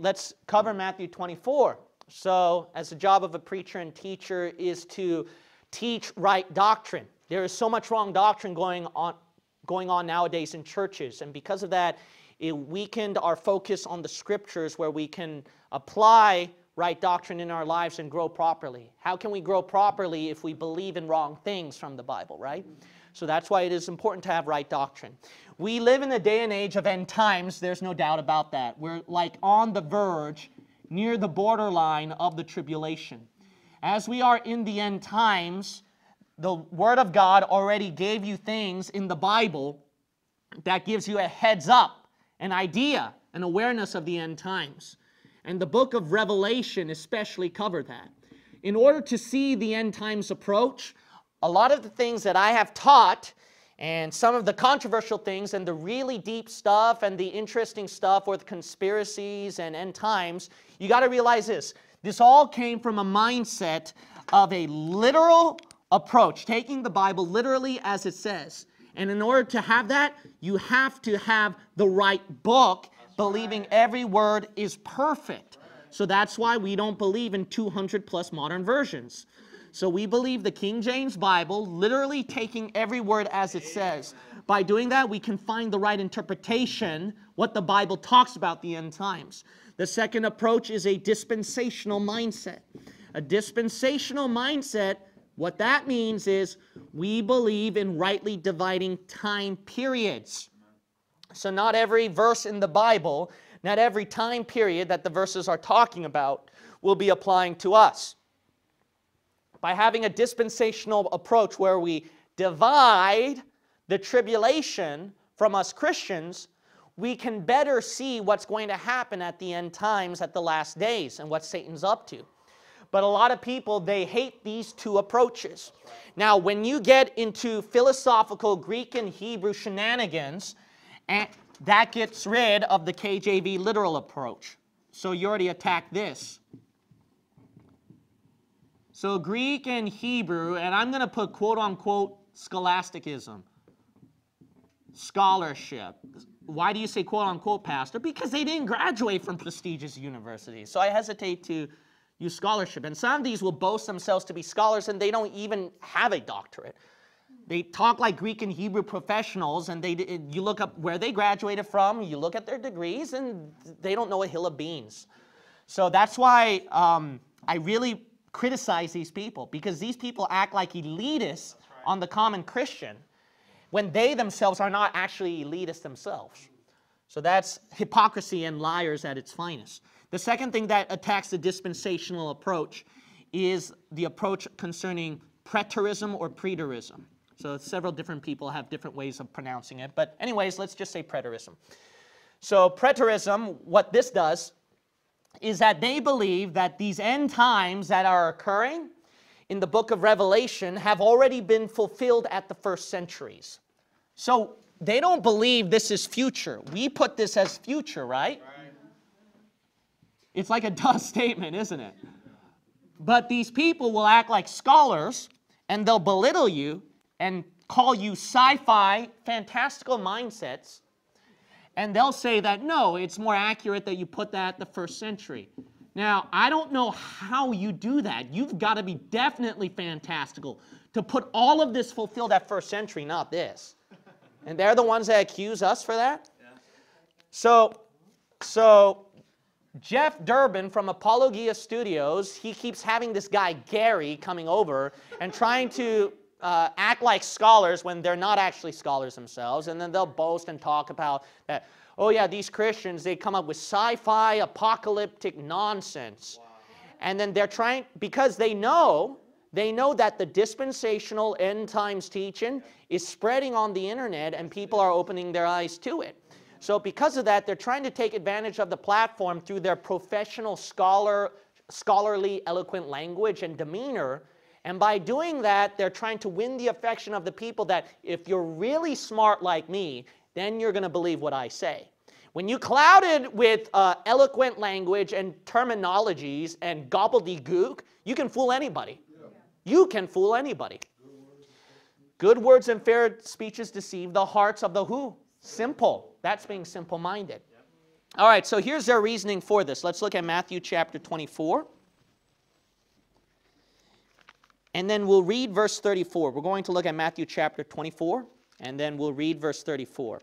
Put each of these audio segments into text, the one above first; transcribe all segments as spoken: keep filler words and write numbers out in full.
let's cover Matthew twenty-four. So as the job of a preacher and teacher is to teach right doctrine. There is so much wrong doctrine going on, going on nowadays in churches, and because of that, it weakened our focus on the scriptures where we can apply right doctrine in our lives and grow properly. How can we grow properly if we believe in wrong things from the Bible, right? So that's why it is important to have right doctrine. We live in a day and age of end times. There's no doubt about that. We're like on the verge, near the borderline of the tribulation. As we are in the end times, the Word of God already gave you things in the Bible that gives you a heads up, an idea, an awareness of the end times. And the book of Revelation especially covered that. In order to see the end times approach, a lot of the things that I have taught and some of the controversial things and the really deep stuff and the interesting stuff with conspiracies and end times, you got to realize this. This all came from a mindset of a literal approach, taking the Bible literally as it says. And in order to have that, you have to have the right book, believing every word is perfect. So that's why we don't believe in two hundred plus modern versions. So we believe the King James Bible, literally taking every word as it says. By doing that, we can find the right interpretation, what the Bible talks about the end times. The second approach is a dispensational mindset. A dispensational mindset, what that means is we believe in rightly dividing time periods. So not every verse in the Bible, not every time period that the verses are talking about will be applying to us. By having a dispensational approach where we divide the tribulation from us Christians, we can better see what's going to happen at the end times, at the last days, and what Satan's up to. But a lot of people, they hate these two approaches. Now, when you get into philosophical Greek and Hebrew shenanigans, and that gets rid of the K J V literal approach. So you already attacked this. So Greek and Hebrew, and I'm going to put quote-unquote scholasticism, scholarship. Why do you say quote-unquote, Pastor? Because they didn't graduate from prestigious universities. So I hesitate to use scholarship. And some of these will boast themselves to be scholars, and they don't even have a doctorate. They talk like Greek and Hebrew professionals, and they, you look up where they graduated from, you look at their degrees, and they don't know a hill of beans. So that's why um, I really criticize these people, because these people act like elitists on the common Christian when they themselves are not actually elitists themselves. So that's hypocrisy and liars at its finest. The second thing that attacks the dispensational approach is the approach concerning preterism or preterism. So several different people have different ways of pronouncing it, but anyways, let's just say preterism. So preterism, what this does is that they believe that these end times that are occurring in the book of Revelation have already been fulfilled at the first centuries. So they don't believe this is future. We put this as future, right? Right. It's like a duh statement, isn't it? But these people will act like scholars, and they'll belittle you and call you sci-fi, fantastical mindsets. And they'll say that, no, it's more accurate that you put that the first century. Now, I don't know how you do that. You've got to be definitely fantastical to put all of this fulfilled at first century, not this. And they're the ones that accuse us for that? Yeah. So, so Jeff Durbin from Apologia Studios, he keeps having this guy Gary coming over and trying to Uh, act like scholars when they're not actually scholars themselves, and then they'll boast and talk about that, oh yeah, these Christians, they come up with sci-fi, apocalyptic nonsense. Wow. And then they're trying, because they know, they know that the dispensational end times teaching is spreading on the internet and people are opening their eyes to it. So because of that, they're trying to take advantage of the platform through their professional scholar, scholarly, eloquent language and demeanor. And by doing that, they're trying to win the affection of the people that if you're really smart like me, then you're going to believe what I say. When you clouded with uh, eloquent language and terminologies and gobbledygook, you can fool anybody. Yeah. You can fool anybody. Good words and fair speeches deceive the hearts of the who? Simple. That's being simple-minded. Yeah. All right, so here's their reasoning for this. Let's look at Matthew chapter twenty-four. And then we'll read verse thirty-four. We're going to look at Matthew chapter twenty-four, and then we'll read verse thirty-four.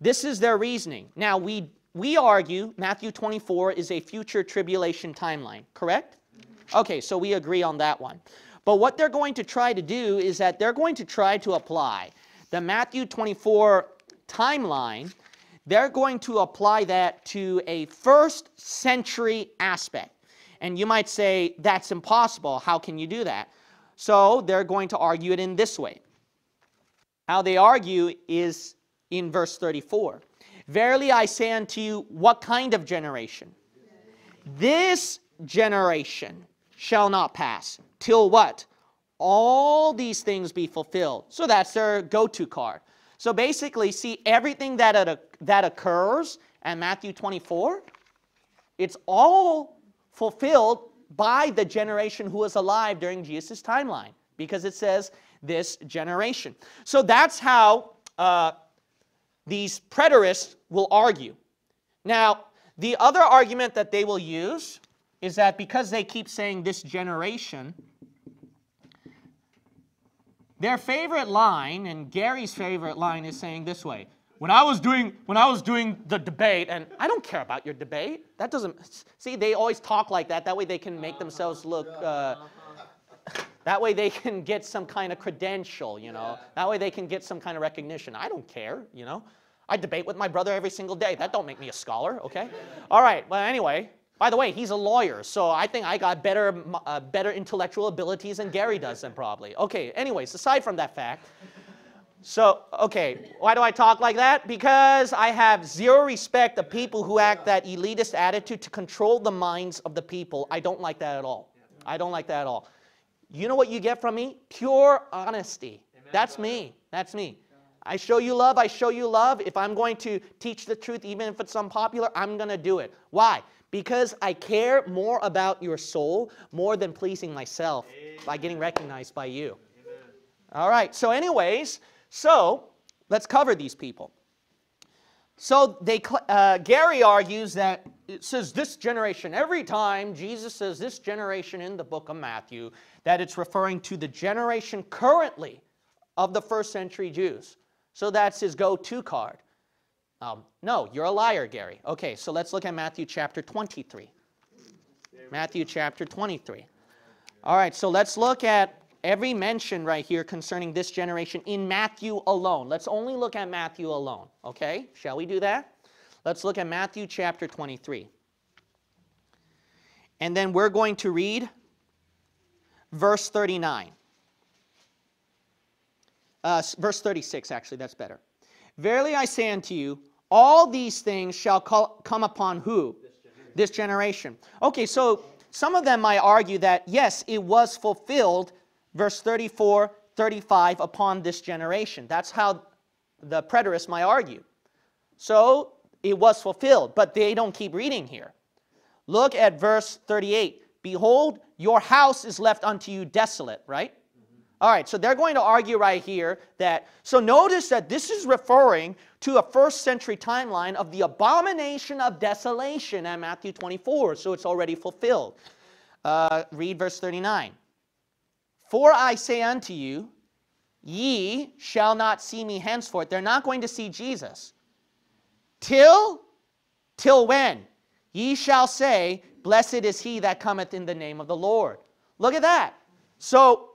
This is their reasoning. Now, we, we argue Matthew twenty-four is a future tribulation timeline, correct? Okay, so we agree on that one. But what they're going to try to do is that they're going to try to apply the Matthew twenty-four timeline. They're going to apply that to a first century aspect. And you might say, that's impossible. How can you do that? So they're going to argue it in this way. How they argue is in verse thirty-four. Verily I say unto you, what kind of generation? This generation shall not pass till what? All these things be fulfilled. So that's their go-to card. So basically, see, everything that, it, that occurs in Matthew twenty-four, it's all fulfilled by the generation who was alive during Jesus' timeline, because it says this generation. So that's how uh, these preterists will argue. Now, the other argument that they will use is that because they keep saying this generation, their favorite line, and Gary's favorite line, is saying this way: when I was doing, when I was doing the debate, and I don't care about your debate. That doesn't, see, they always talk like that. That way they can make themselves look, uh, that way they can get some kind of credential, you know. That way they can get some kind of recognition. I don't care, you know. I debate with my brother every single day. That don't make me a scholar, okay? All right, well, anyway. By the way, he's a lawyer, so I think I got better, uh, better intellectual abilities than Gary does then probably. Okay, anyways, aside from that fact, so, okay, why do I talk like that? Because I have zero respect of people who act that elitist attitude to control the minds of the people. I don't like that at all. I don't like that at all. You know what you get from me? Pure honesty. That's me. That's me. I show you love, I show you love. If I'm going to teach the truth, even if it's unpopular, I'm going to do it. Why? Because I care more about your soul more than pleasing myself by getting recognized by you. Amen. All right, so anyways, so let's cover these people. So they, uh, Gary argues that it says this generation, every time Jesus says this generation in the book of Matthew, that it's referring to the generation currently of the first century Jews. So that's his go-to card. Um, no, you're a liar, Gary. Okay, so let's look at Matthew chapter twenty-three. Matthew chapter twenty-three. All right, so let's look at every mention right here concerning this generation in Matthew alone. Let's only look at Matthew alone, okay? Shall we do that? Let's look at Matthew chapter twenty-three. And then we're going to read verse thirty-nine. Uh, verse thirty-six, actually, that's better. Verily I say unto you, all these things shall call, come upon who? This generation. This generation. Okay, so some of them might argue that, yes, it was fulfilled, verse thirty-four, thirty-five, upon this generation. That's how the preterists might argue. So it was fulfilled, but they don't keep reading here. Look at verse thirty-eight. Behold, your house is left unto you desolate, right? All right, so they're going to argue right here that, so notice that this is referring to a first century timeline of the abomination of desolation at Matthew twenty-four, so it's already fulfilled. Uh, read verse thirty-nine. For I say unto you, ye shall not see me henceforth. They're not going to see Jesus. Till, till when? Ye shall say, blessed is he that cometh in the name of the Lord. Look at that. So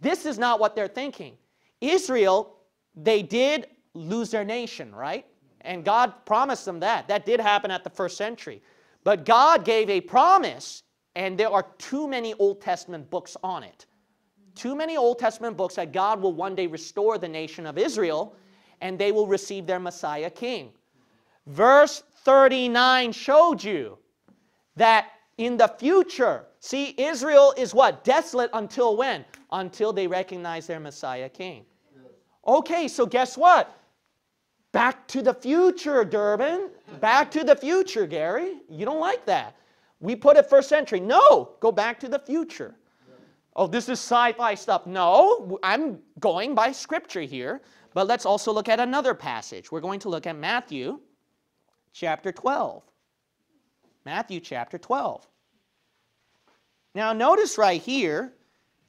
this is not what they're thinking. Israel, they did lose their nation, right? And God promised them that. That did happen at the first century. But God gave a promise, and there are too many Old Testament books on it. Too many Old Testament books that God will one day restore the nation of Israel, and they will receive their Messiah King. Verse thirty-nine showed you that in the future, see, Israel is what? Desolate until when? Until they recognize their Messiah King. Okay, so guess what? Back to the future, Durbin. Back to the future, Gary. You don't like that. We put it first century. No, go back to the future. Oh, this is sci-fi stuff. No, I'm going by scripture here. But let's also look at another passage. We're going to look at Matthew chapter twelve. Matthew chapter twelve. Now notice right here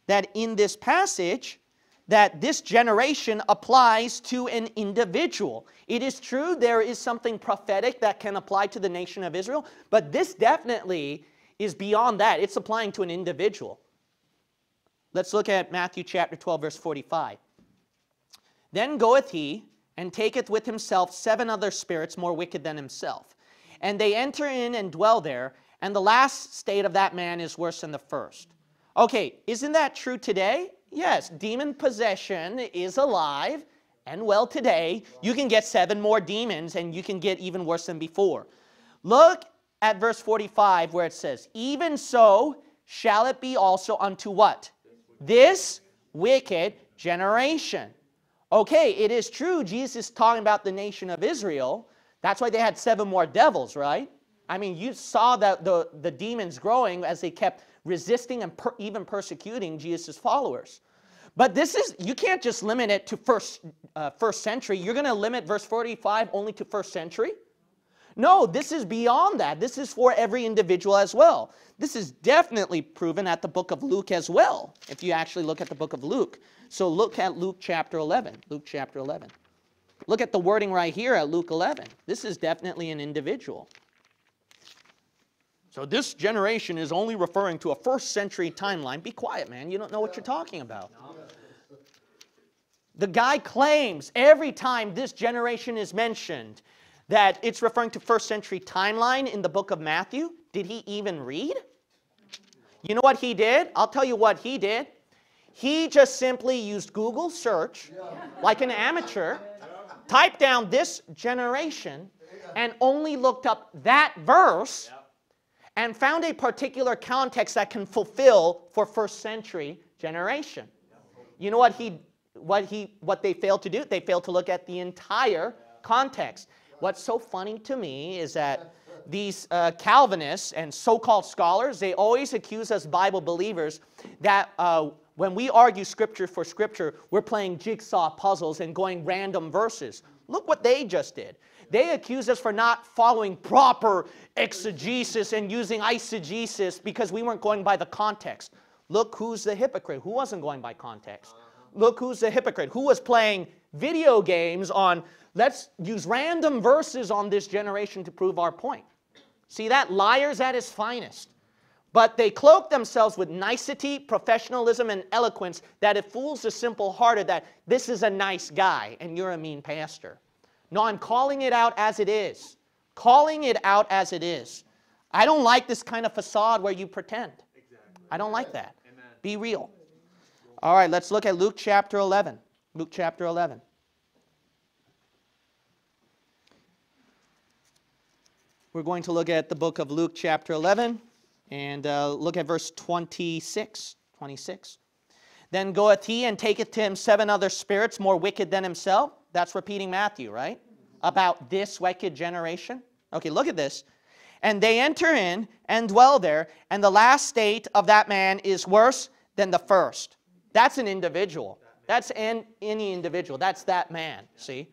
that in this passage that this generation applies to an individual. It is true there is something prophetic that can apply to the nation of Israel, but this definitely is beyond that. It's applying to an individual. Let's look at Matthew chapter twelve, verse forty-five. Then goeth he, and taketh with himself seven other spirits more wicked than himself. And they enter in and dwell there, and the last state of that man is worse than the first. Okay, isn't that true today? Yes, demon possession is alive and well today. You can get seven more demons, and you can get even worse than before. Look at verse forty-five where it says, even so shall it be also unto what? This wicked generation. Okay, it is true Jesus is talking about the nation of Israel. That's why they had seven more devils, right? I mean, you saw that the, the demons growing as they kept resisting and per, even persecuting Jesus' followers. But this is, you can't just limit it to first, uh, first century. You're going to limit verse forty-five only to first century? No, this is beyond that. This is for every individual as well. This is definitely proven at the book of Luke as well, if you actually look at the book of Luke. So look at Luke chapter eleven. Luke chapter eleven. Look at the wording right here at Luke eleven. This is definitely an individual. So this generation is only referring to a first century timeline. Be quiet, man. You don't know what you're talking about. The guy claims every time this generation is mentioned that it's referring to first century timeline in the book of Matthew. Did he even read? You know what he did? I'll tell you what he did. He just simply used Google search, like an amateur, typed down this generation, and only looked up that verse, and found a particular context that can fulfill for first century generation. You know what he, what he, what they failed to do? They failed to look at the entire context. What's so funny to me is that these uh, Calvinists and so-called scholars, they always accuse us Bible believers that uh, when we argue scripture for scripture, we're playing jigsaw puzzles and going random verses. Look what they just did. They accused us for not following proper exegesis and using eisegesis because we weren't going by the context. Look who's the hypocrite. Who wasn't going by context? Look who's the hypocrite. Who was playing video games on, let's use random verses on this generation to prove our point. See that? Liars at his finest. But they cloak themselves with nicety, professionalism, and eloquence that it fools the simple-hearted that this is a nice guy and you're a mean pastor. No, I'm calling it out as it is. Calling it out as it is. I don't like this kind of facade where you pretend. Exactly. I don't like that. Amen. Be real. All right, let's look at Luke chapter eleven. Luke chapter eleven. We're going to look at the book of Luke chapter eleven. And uh, look at verse twenty-six. twenty-six. Then goeth he and taketh to him seven other spirits more wicked than himself. That's repeating Matthew, right? About this wicked generation. Okay, look at this. And they enter in and dwell there, and the last state of that man is worse than the first. That's an individual. That's an, any individual. That's that man, see?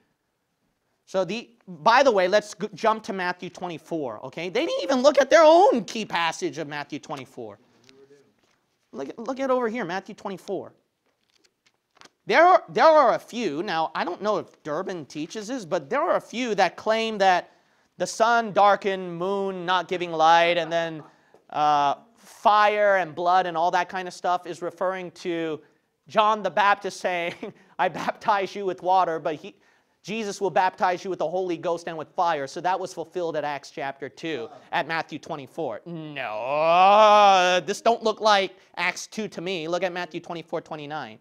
So, the, by the way, let's go, jump to Matthew twenty-four, okay? They didn't even look at their own key passage of Matthew twenty-four. Look, look at over here, Matthew twenty-four. There are, there are a few, now I don't know if Durbin teaches this, but there are a few that claim that the sun darkened, moon not giving light, and then uh, fire and blood and all that kind of stuff is referring to John the Baptist saying, I baptize you with water, but he... Jesus will baptize you with the Holy Ghost and with fire. So that was fulfilled at Acts chapter two, at Matthew twenty-four. No, this don't look like Acts two to me. Look at Matthew twenty-four, twenty-nine.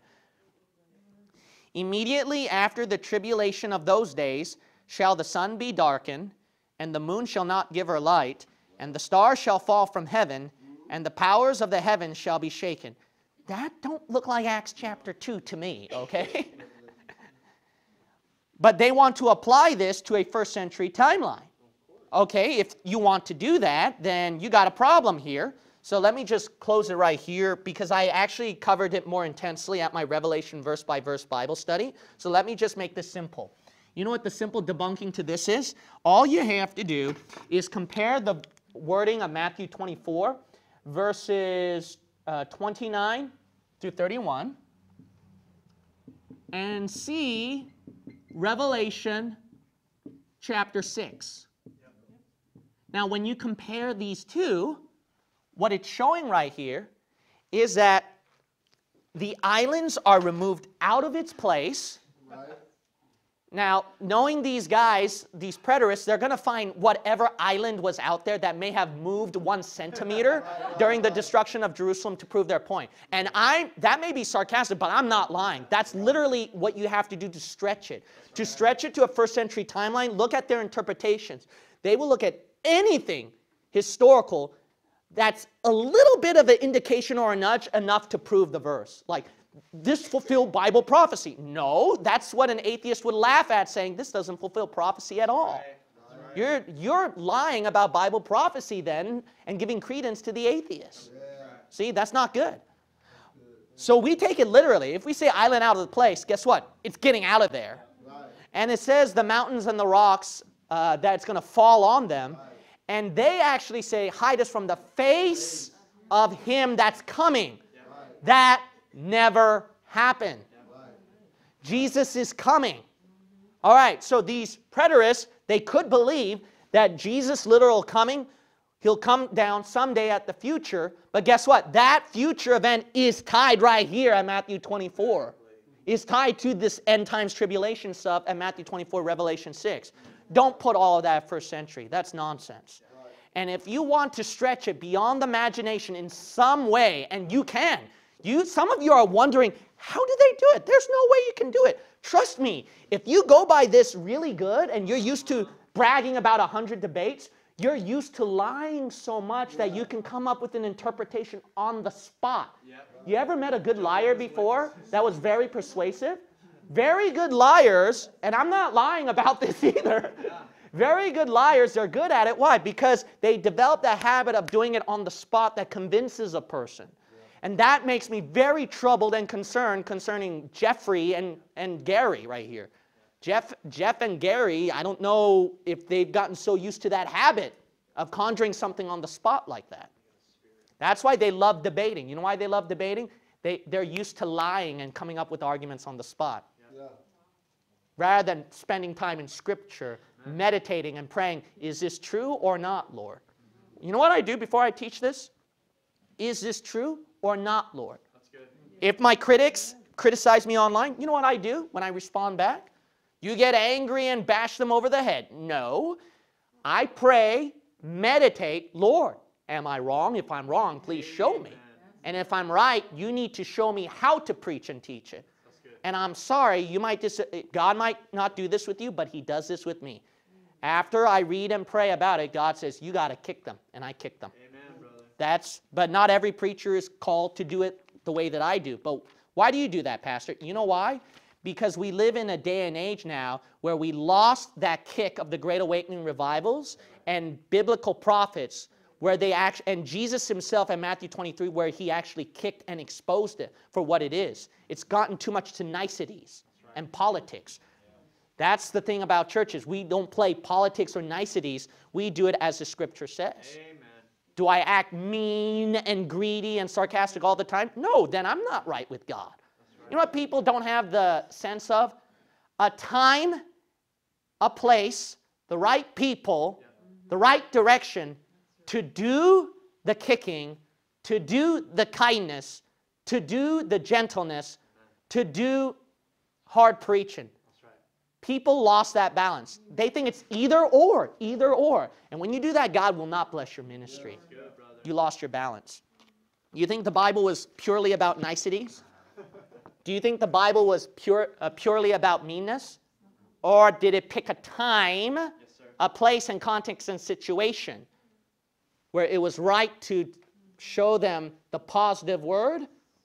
Immediately after the tribulation of those days shall the sun be darkened, and the moon shall not give her light, and the stars shall fall from heaven, and the powers of the heavens shall be shaken. That don't look like Acts chapter two to me, okay? But they want to apply this to a first century timeline. Okay, if you want to do that, then you got a problem here. So let me just close it right here because I actually covered it more intensely at my Revelation verse by verse Bible study. So let me just make this simple. You know what the simple debunking to this is? All you have to do is compare the wording of Matthew twenty-four, verses uh, twenty-nine through thirty-one, and see Revelation chapter six. Now, when you compare these two, what it's showing right here is that the islands are removed out of its place. Right. Now, knowing these guys, these preterists, they're going to find whatever island was out there that may have moved one centimeter during the destruction of Jerusalem to prove their point. And I, that may be sarcastic, but I'm not lying. That's literally what you have to do to stretch it. Right. To stretch it to a first century timeline, look at their interpretations. They will look at anything historical that's a little bit of an indication or a nudge enough to prove the verse. Like, this fulfilled Bible prophecy. No, that's what an atheist would laugh at, saying this doesn't fulfill prophecy at all. Right. Right. You're, you're lying about Bible prophecy then and giving credence to the atheist. Yeah. See, that's not good. So we take it literally. If we say island out of the place, guess what? It's getting out of there. Right. And it says the mountains and the rocks, uh, that's going to fall on them. Right. And they actually say, hide us from the face of him that's coming. Yeah. Right. That never happened. Yeah. Right. Jesus is coming. All right, so these preterists, they could believe that Jesus' literal coming, he'll come down someday at the future. But guess what? That future event is tied right here at Matthew twenty-four. It's tied to this end times tribulation stuff at Matthew twenty-four, Revelation six. Don't put all of that at first century. That's nonsense. Right. And if you want to stretch it beyond the imagination in some way, and you can, you, some of you are wondering, how do they do it? There's no way you can do it. Trust me, if you go by this really good and you're used to bragging about a hundred debates, you're used to lying so much yeah. that you can come up with an interpretation on the spot. Yeah. You ever met a good liar before that was very persuasive? Very good liars, and I'm not lying about this either. Yeah. Very good liars, they're good at it. Why? Because they develop the habit of doing it on the spot that convinces a person. Yeah. And that makes me very troubled and concerned concerning Jeffrey and, and Gary right here. Yeah. Jeff, Jeff and Gary, I don't know if they've gotten so used to that habit of conjuring something on the spot like that. That's why they love debating. You know why they love debating? They, they're used to lying and coming up with arguments on the spot. Yeah. Rather than spending time in Scripture, Amen. meditating and praying, is this true or not, Lord? Mm-hmm. You know what I do before I teach this? Is this true or not, Lord? That's good. If my critics criticize me online, you know what I do when I respond back? You get angry and bash them over the head. No. I pray, meditate, Lord, am I wrong? If I'm wrong, please show me. Amen. And if I'm right, you need to show me how to preach and teach it. And I'm sorry, you might dis God might not do this with you, but he does this with me. After I read and pray about it, God says, you got to kick them. And I kick them. Amen, brother. That's, but not every preacher is called to do it the way that I do. But why do you do that, Pastor? You know why? Because we live in a day and age now where we lost that kick of the Great Awakening revivals and biblical prophets, where they act, and Jesus himself in Matthew twenty-three, where he actually kicked and exposed it for what it is. It's gotten too much to niceties right. and politics. Yeah. That's the thing about churches. We don't play politics or niceties. We do it as the Scripture says. Amen. Do I act mean and greedy and sarcastic all the time? No, then I'm not right with God. Right. You know what people don't have the sense of? A time, a place, the right people, yeah. the right direction, to do the kicking, to do the kindness, to do the gentleness, to do hard preaching. That's right. People lost that balance. They think it's either or, either or. And when you do that, God will not bless your ministry. Yeah, good, brother. You lost your balance. You think the Bible was purely about niceties? Do you think the Bible was pure, uh, purely about meanness? Or did it pick a time, yes, sir. a place and context and situation, where it was right to show them the positive word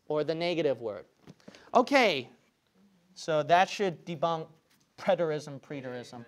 or the negative word? Okay, so that should debunk preterism, preterism.